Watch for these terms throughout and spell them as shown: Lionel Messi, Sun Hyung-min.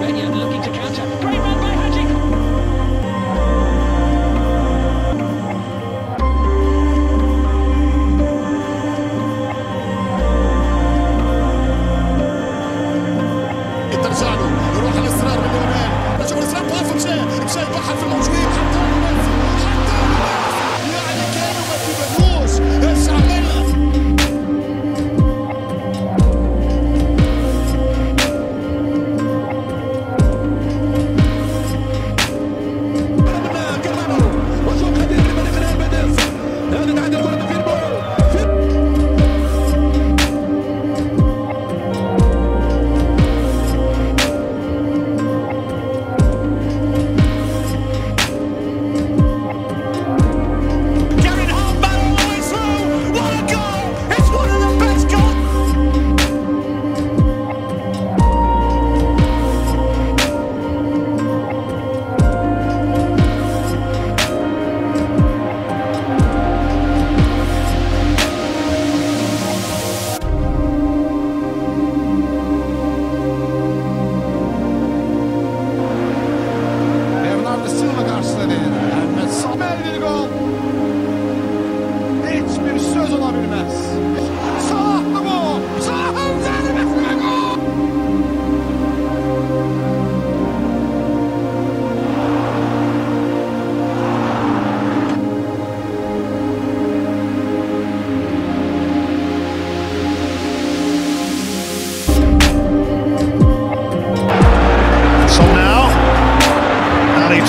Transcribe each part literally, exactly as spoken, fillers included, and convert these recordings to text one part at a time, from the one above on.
Benyon looking to counter. Great run by Hadji. الترجانو يروح على الاصرار من اليمين. نجم الاسلام واقف مشى مشى يبحر في الموجودين حتى ميسي حتى ميسي يعني كانوا ما تبدلوش ايش عمل.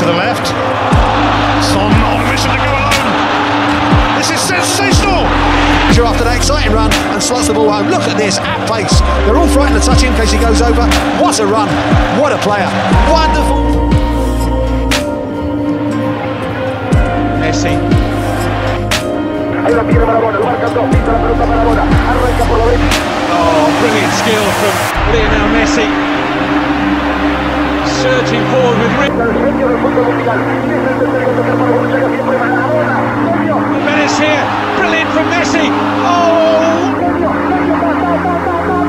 To the left, Son on mission to go alone. This is sensational. After that exciting run and slots the ball home. Look at this, at pace. They're all frightened to touch him in case he goes over. What a run! What a player! Wonderful. Messi. Oh, brilliant skill from Lionel Messi. Surging forward with Rick. Venice here, brilliant from Messi. Oh!